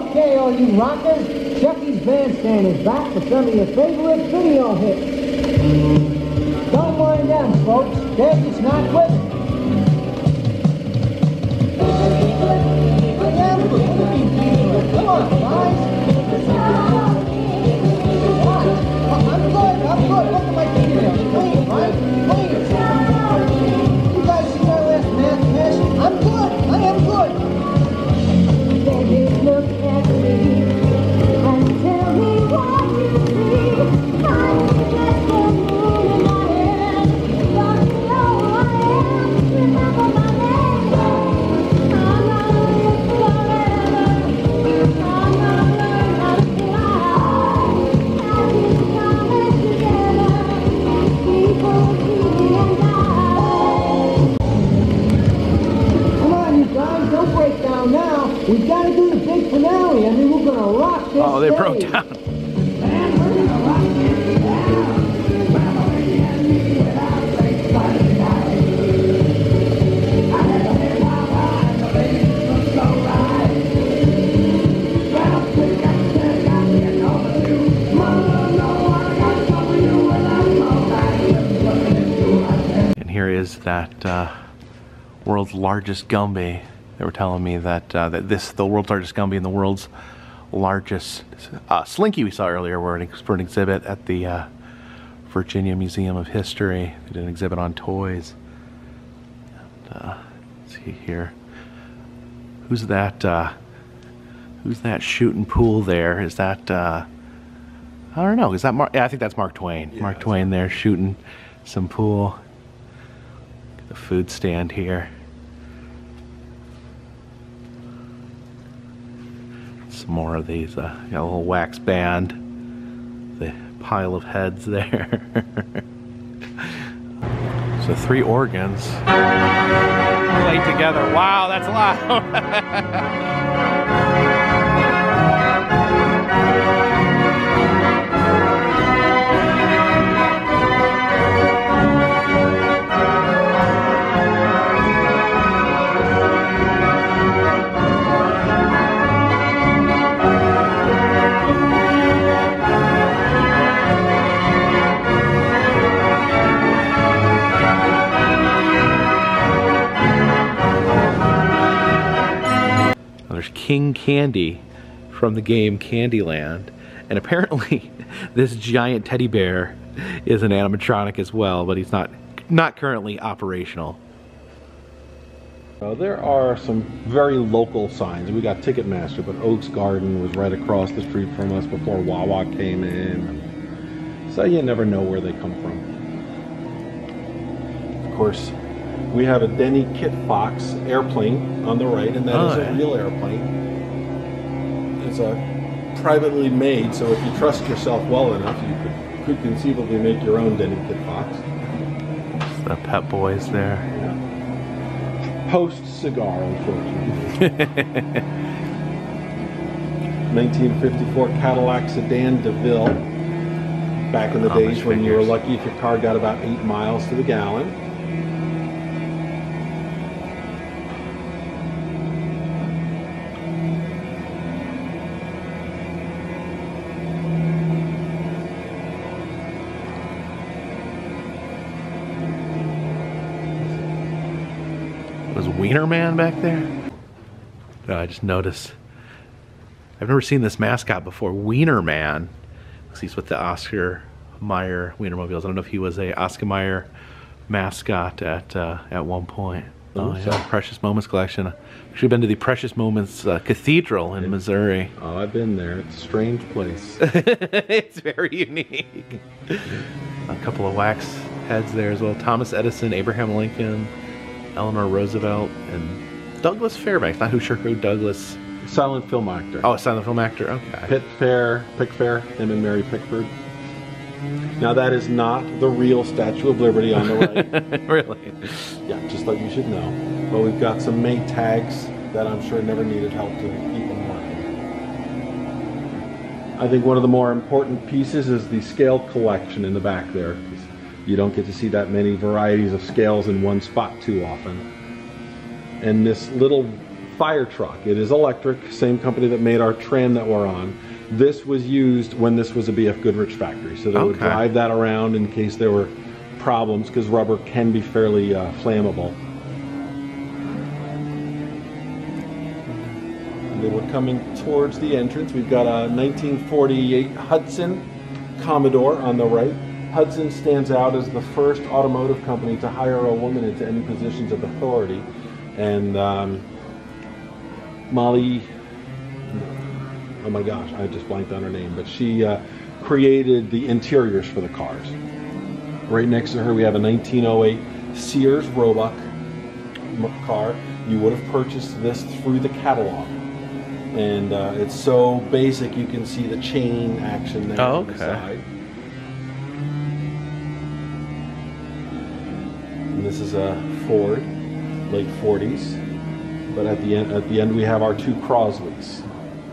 Okay, all you rockers, Chucky's Bandstand is back for some of your favorite video hits. Don't wind down, folks. Daddy's not with it. Come on, guys. I'm good. Look at my video. Clean, right? Clean. You guys see my last math test? I'm good. I am good. Daddy, look at me and tell me what you see. We gotta do the big finale. I mean, we're gonna rock this. Oh, they broke down. And we're gonna rock this down. And here is that world's largest Gumby. They were telling me that the world's largest Gumby and the world's largest Slinky we saw earlier were for an exhibit at the Virginia Museum of History. They did an exhibit on toys. And, let's see here. Who's that shooting pool there? Is that I don't know. Is that Mark? Yeah, I think that's Mark Twain. Yeah, Mark Twain there shooting some pool. The food stand here. More of these, got a little wax band, the pile of heads there. So three organs played together. Wow, that's loud. King Candy from the game Candyland. And apparently this giant teddy bear is an animatronic as well, but he's not currently operational. There are some very local signs. We got Ticketmaster, but Oaks Garden was right across the street from us before Wawa came in. So you never know where they come from. Of course, we have a Denny Kit Fox airplane on the right, and that is a real airplane. It's a privately made, so if you trust yourself well enough, you could conceivably make your own Denny Kit Fox. It's the Pep Boys there. Yeah. Post-cigar, unfortunately. 1954 Cadillac Sedan DeVille. Back in the days when you were lucky if your car got about 8 miles to the gallon. Wiener Man back there? No, I just noticed. I've never seen this mascot before. Wiener Man. He's with the Oscar Mayer Wienermobiles. I don't know if he was a Oscar Mayer mascot at one point. Oh, yeah. Precious Moments collection. Actually been to the Precious Moments Cathedral in Missouri. Oh, I've been there. It's a strange place. It's very unique. A couple of wax heads there as well. Thomas Edison, Abraham Lincoln, Eleanor Roosevelt, and Douglas Fairbanks. Not who sure who Douglas. Silent film actor. Oh, silent film actor. Okay. Pickfair, him and Mary Pickford. Now that is not the real Statue of Liberty on the right. Really? Yeah, just like you should know. But we've got some May tags that I'm sure never needed help to keep them working. I think one of the more important pieces is the scale collection in the back there. You don't get to see that many varieties of scales in one spot too often. And this little fire truck, it is electric, same company that made our tram that we're on. This was used when this was a BF Goodrich factory, so they would drive that around in case there were problems, because rubber can be fairly flammable. And then we're coming towards the entrance. We've got a 1948 Hudson Commodore on the right. Hudson stands out as the first automotive company to hire a woman into any positions of authority, and Molly, oh my gosh, I just blanked on her name, but she created the interiors for the cars. Right next to her we have a 1908 Sears Roebuck car. You would have purchased this through the catalog, and it's so basic you can see the chain action there on the side. This is a Ford, late 40s, but at the end we have our two Crosleys.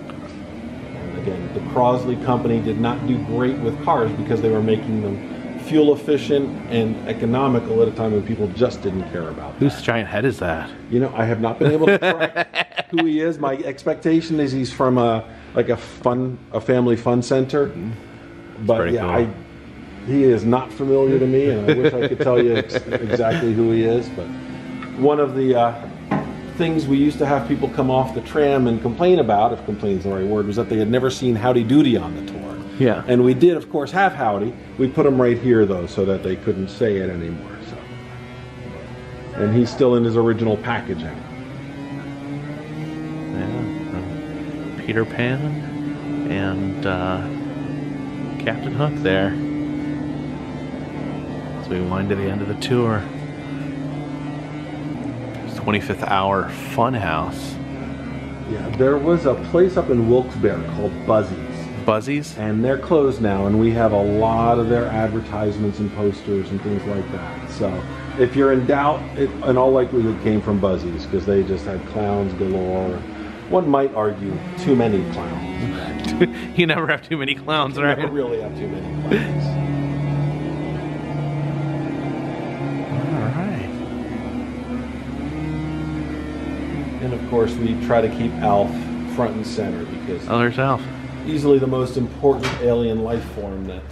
And again, the Crosley Company did not do great with cars because they were making them fuel efficient and economical at a time when people just didn't care about that. Whose giant head is that? You know, I have not been able to track who he is. My expectation is he's from a family fun center. Mm-hmm. But yeah, cool. He is not familiar to me, and I wish I could tell you exactly who he is, but one of the things we used to have people come off the tram and complain about, if complain is the right word, was that they had never seen Howdy Doody on the tour. Yeah. And we did, of course, have Howdy. We put him right here, though, so that they couldn't say it anymore. So. And he's still in his original packaging. Yeah, Peter Pan and Captain Hook there. As we wind to the end of the tour. It's 25th Hour Funhouse. Yeah, there was a place up in Wilkes-Barre called Buzzies. Buzzies? And they're closed now, and we have a lot of their advertisements and posters and things like that. So if you're in doubt, it in all likelihood came from Buzzies, because they just had clowns galore. One might argue too many clowns. You never have too many clowns, right? You never really have too many clowns. And of course, we try to keep Alf front and center because there's Alf. Easily the most important alien life form that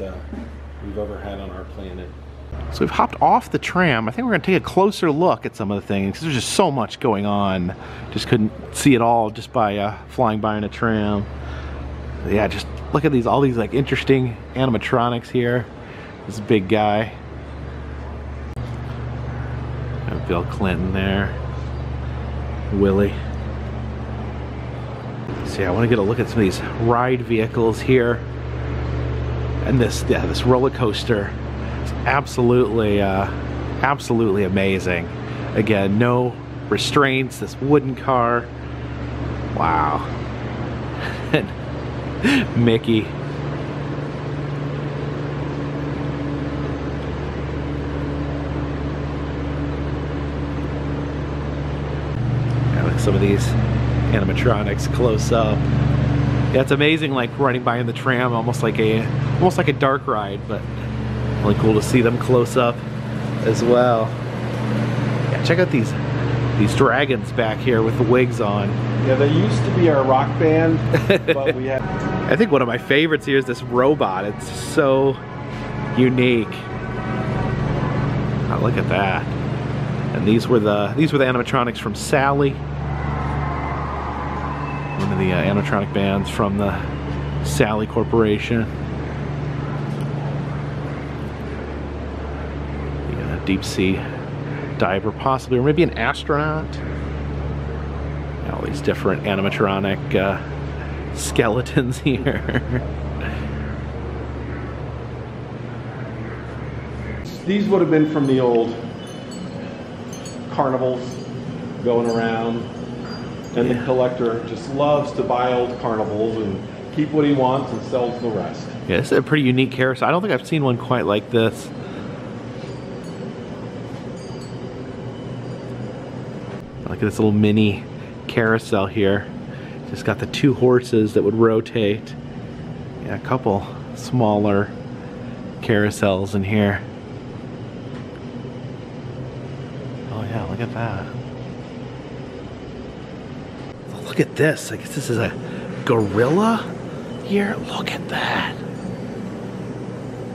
we've ever had on our planet. So we've hopped off the tram. I think we're gonna take a closer look at some of the things, because there's just so much going on. Just couldn't see it all just by flying by in a tram. Yeah, just look at these, all these like interesting animatronics here. This big guy. Got Bill Clinton there. Willie. See, I wanna get a look at some of these ride vehicles here. And this, yeah, this roller coaster. It's absolutely amazing. Again, no restraints, this wooden car. Wow. And Mickey. Yeah, look at some of these animatronics close up. Yeah, it's amazing, like running by in the tram, almost like a dark ride, but really cool to see them close up as well. Yeah, check out these dragons back here with the wigs on. Yeah, they used to be our rock band, but we have. I think one of my favorites here is this robot. It's so unique. Oh, look at that. And these were the animatronics from Sally. One of the animatronic bands from the Sally Corporation. Deep sea diver possibly, or maybe an astronaut. All these different animatronic skeletons here. These would have been from the old carnivals going around, and yeah, the collector just loves to buy old carnivals and keep what he wants and sells the rest. Yeah, it's a pretty unique carousel. So I don't think I've seen one quite like this. Look at this little mini carousel here. Just got the two horses that would rotate. Yeah, a couple smaller carousels in here. Oh yeah, look at that. Look at this. I guess this is a gorilla here. Look at that.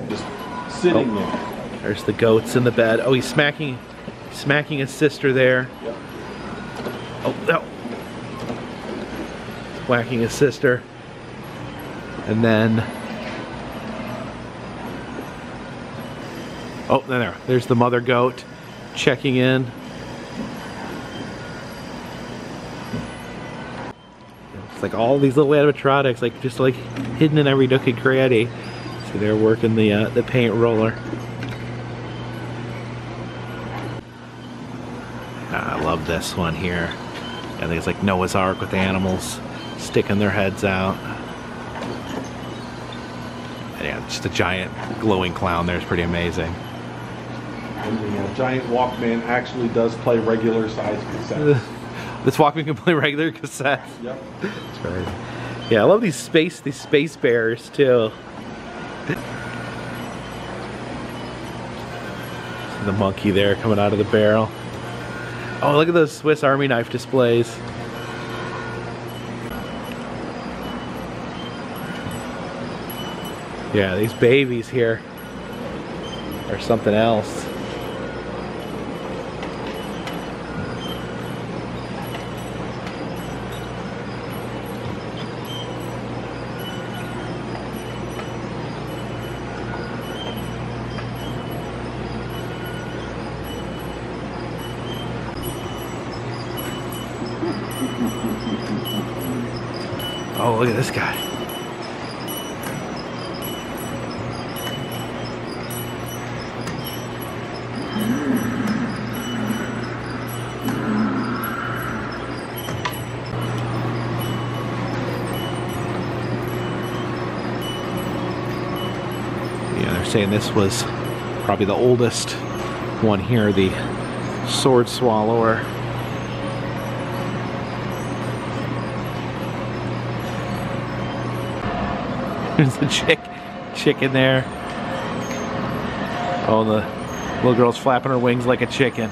Just sitting there. There's the goats in the bed. Oh, he's smacking his sister there. Yep. Oh, no. Whacking his sister. And then... oh, there. There's the mother goat checking in. It's like all these little animatronics, like just like hidden in every nook and cranny. So they're working the paint roller. I love this one here. I think it's like Noah's Ark with animals sticking their heads out. Yeah, just a giant glowing clown there is pretty amazing. And the giant Walkman actually does play regular size cassettes. This Walkman can play regular cassettes? Yep. That's right. Yeah, I love these space bears too. The monkey there coming out of the barrel. Oh, look at those Swiss Army knife displays. Yeah, these babies here are something else. Oh, look at this guy. Yeah, they're saying this was probably the oldest one here, the sword swallower. There's the chick in there. Oh, the little girl's flapping her wings like a chicken.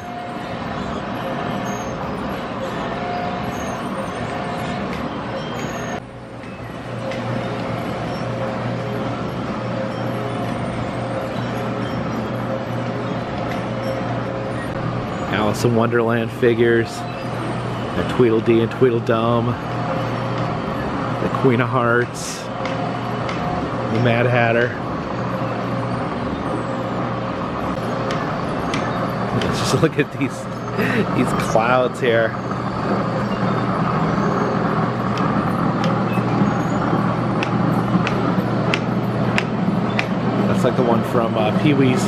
Alice in Wonderland figures, a Tweedledee and Tweedledum, the Queen of Hearts, the Mad Hatter. Let's just look at these clouds here. That's like the one from Pee-wee's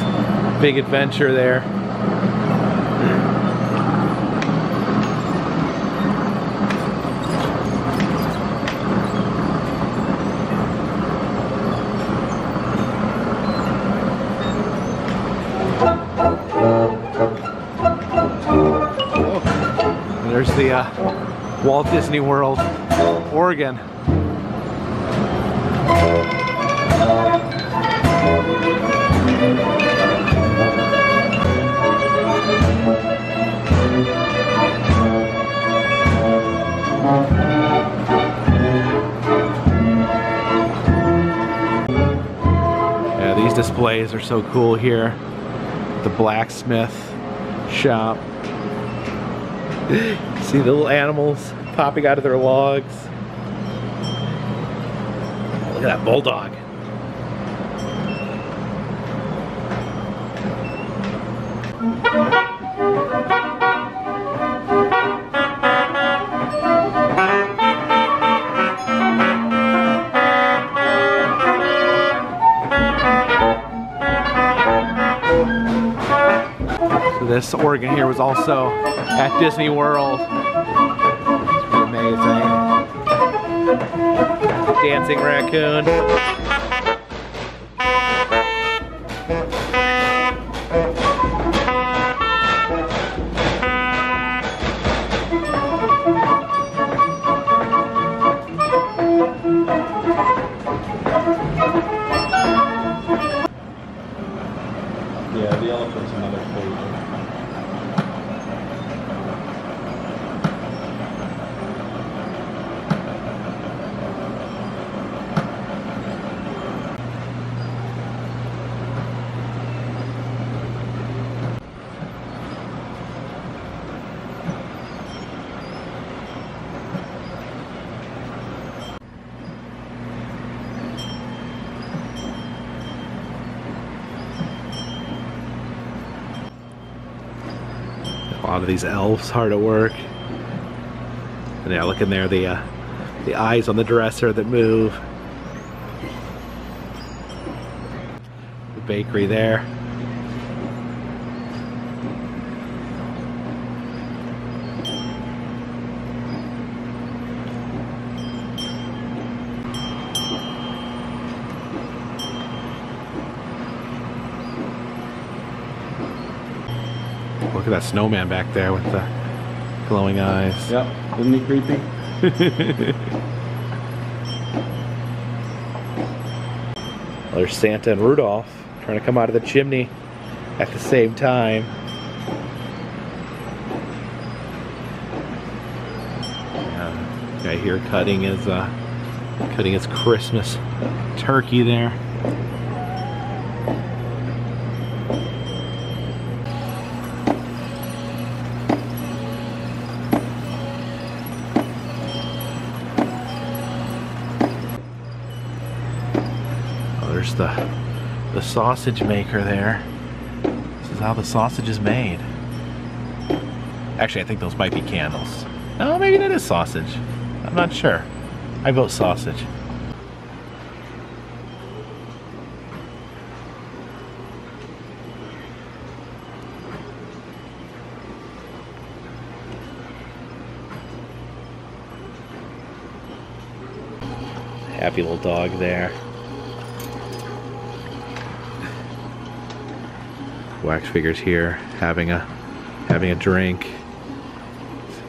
Big Adventure there. There's the Walt Disney World, Oregon. Yeah, these displays are so cool here. The blacksmith shop. See the little animals popping out of their logs. Oh, look at that bulldog. So this organ here was also at Disney World. It's amazing. Dancing raccoon. Yeah, the elephant's another favorite. A lot of these elves hard at work. And yeah, look in there, the eyes on the dresser that move. The bakery there. Look at that snowman back there with the glowing eyes. Yep, isn't he creepy? Well, there's Santa and Rudolph trying to come out of the chimney at the same time. Yeah, guy here cutting his Christmas turkey there. There's the sausage maker there. This is how the sausage is made. Actually, I think those might be candles. Oh, maybe that is sausage. I'm not sure. I vote sausage. Happy little dog there. Wax figures here having a drink.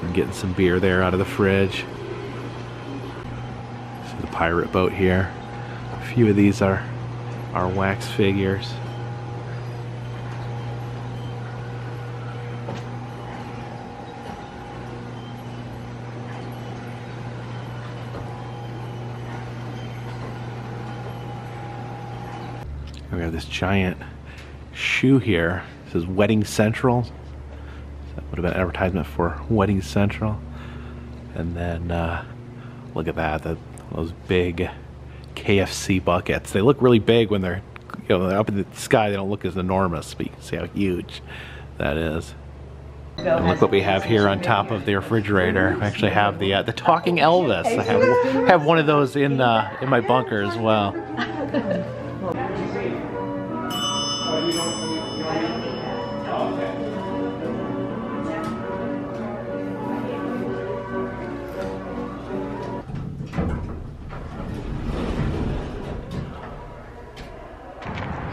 I'm getting some beer there out of the fridge. So the pirate boat here. A few of these are wax figures. We have this giant shoe here. This is Wedding Central. would have been an advertisement for Wedding Central. And then look at that, those big KFC buckets. They look really big when they're, they're up in the sky. They don't look as enormous, but you can see how huge that is. And look what we have here on top of the refrigerator. I actually have the talking Elvis. I have one of those in my bunker as well.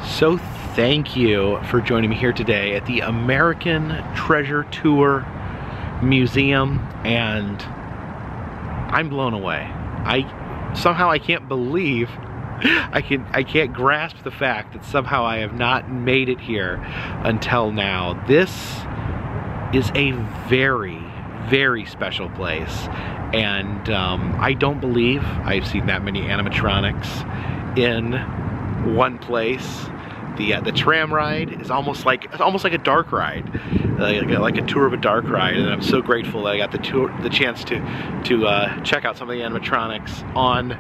So thank you for joining me here today at the American Treasure Tour Museum, and I'm blown away. Somehow I can't believe, I can't grasp the fact that somehow I have not made it here until now. This is a very, very special place, and I don't believe I've seen that many animatronics in one place. The tram ride is almost like a dark ride, like a tour of a dark ride, and I'm so grateful that I got the chance to check out some of the animatronics on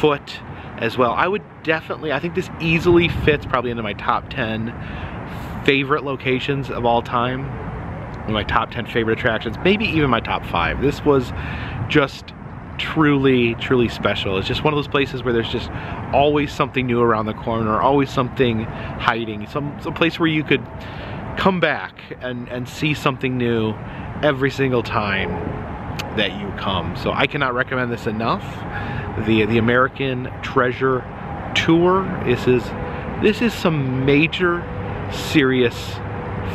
foot as well. I would definitely, I think this easily fits probably into my top 10 favorite locations of all time, and my top 10 favorite attractions, maybe even my top 5. This was just truly, truly special. It's just one of those places where there's just always something new around the corner, always something hiding, some place where you could come back and see something new every single time that you come. So I cannot recommend this enough. The American Treasure Tour. This is some major, serious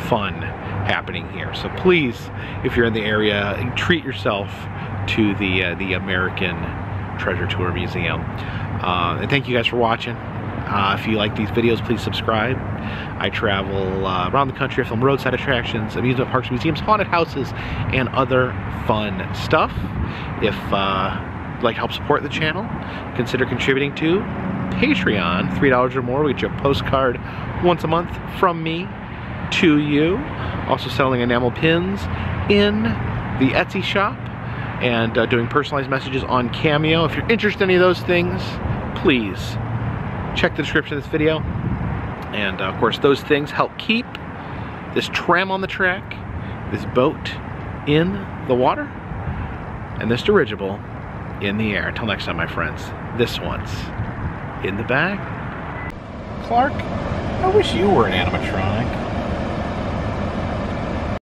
fun happening here. So please, if you're in the area, treat yourself to the American Treasure Tour Museum. And thank you guys for watching. If you like these videos, please subscribe. I travel around the country. I film roadside attractions, amusement parks, museums, haunted houses, and other fun stuff. If you'd like to help support the channel, consider contributing to Patreon. $3 or more, we get you a postcard once a month from me to you. Also selling enamel pins in the Etsy shop, and doing personalized messages on Cameo. If you're interested in any of those things, please check the description of this video. And of course, those things help keep this tram on the track, this boat in the water, and this dirigible in the air. Until next time, my friends, this one's in the bag. Clark, I wish you were an animatronic.